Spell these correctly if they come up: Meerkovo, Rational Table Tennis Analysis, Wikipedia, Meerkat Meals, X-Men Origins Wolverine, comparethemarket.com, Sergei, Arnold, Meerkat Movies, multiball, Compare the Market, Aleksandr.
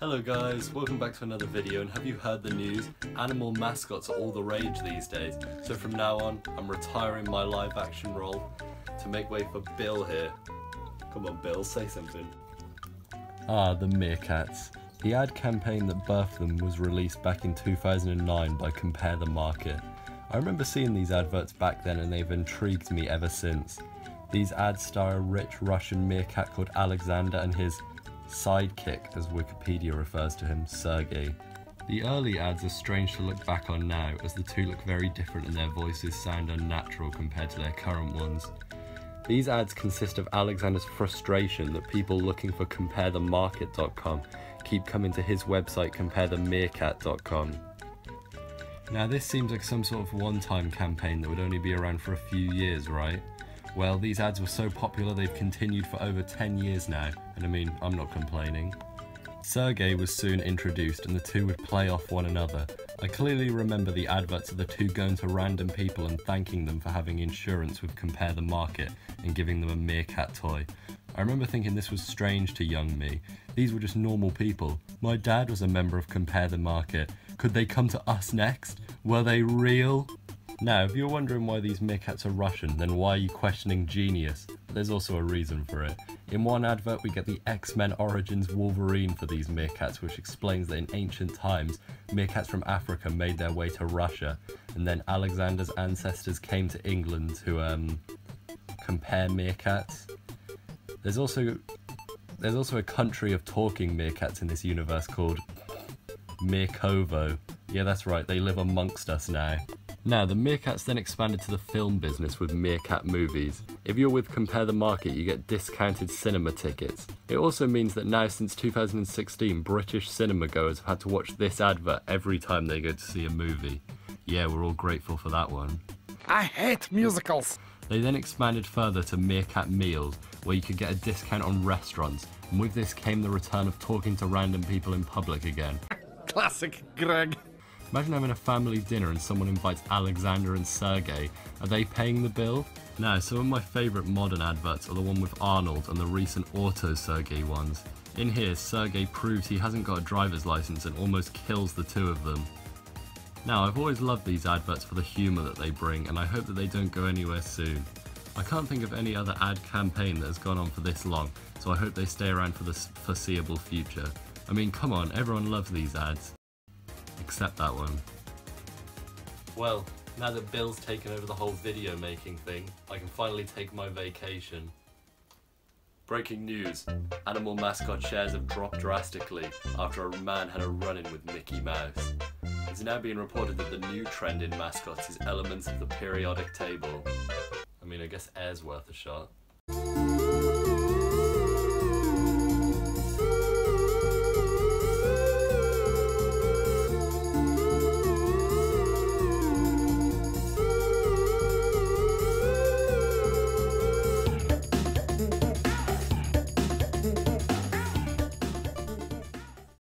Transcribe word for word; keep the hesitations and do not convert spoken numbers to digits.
Hello guys, welcome back to another video, and have you heard the news? Animal mascots are all the rage these days, so from now on I'm retiring my live action role to make way for Bill here. Come on Bill, say something. Ah, the meerkats. The ad campaign that birthed them was released back in two thousand nine by Compare the Market. I remember seeing these adverts back then and they've intrigued me ever since. These ads star a rich Russian meerkat called Aleksandr and his sidekick, as Wikipedia refers to him, Sergei. The early ads are strange to look back on now, as the two look very different and their voices sound unnatural compared to their current ones. These ads consist of Aleksandr's frustration that people looking for compare the market dot com keep coming to his website compare the meerkat dot com. Now this seems like some sort of one-time campaign that would only be around for a few years, right? Well, these ads were so popular they've continued for over ten years now, and I mean, I'm not complaining. Sergei was soon introduced and the two would play off one another. I clearly remember the adverts of the two going to random people and thanking them for having insurance with Compare the Market and giving them a meerkat toy. I remember thinking this was strange to young me. These were just normal people. My dad was a member of Compare the Market. Could they come to us next? Were they real? Now, if you're wondering why these meerkats are Russian, then why are you questioning genius? But there's also a reason for it. In one advert, we get the X-Men Origins Wolverine for these meerkats, which explains that in ancient times, meerkats from Africa made their way to Russia, and then Alexander's ancestors came to England to um, compare meerkats. There's also there's also a country of talking meerkats in this universe called Meerkovo. Yeah, that's right. They live amongst us now. Now, the meerkats then expanded to the film business with Meerkat Movies. If you're with Compare the Market, you get discounted cinema tickets. It also means that now, since two thousand sixteen, British cinema goers have had to watch this advert every time they go to see a movie. Yeah, we're all grateful for that one. I hate musicals! They then expanded further to Meerkat Meals, where you could get a discount on restaurants, and with this came the return of talking to random people in public again. Classic Greg. Imagine having a family dinner and someone invites Aleksandr and Sergei. Are they paying the bill? Now, some of my favourite modern adverts are the one with Arnold and the recent Auto Sergei ones. In here, Sergei proves he hasn't got a driver's licence and almost kills the two of them. Now, I've always loved these adverts for the humour that they bring, and I hope that they don't go anywhere soon. I can't think of any other ad campaign that has gone on for this long, so I hope they stay around for the foreseeable future. I mean, come on, everyone loves these ads. Except that one. Well, now that Bill's taken over the whole video making thing, I can finally take my vacation. Breaking news, animal mascot shares have dropped drastically after a man had a run-in with Mickey Mouse. It's now being reported that the new trend in mascots is elements of the periodic table. I mean, I guess air's worth a shot.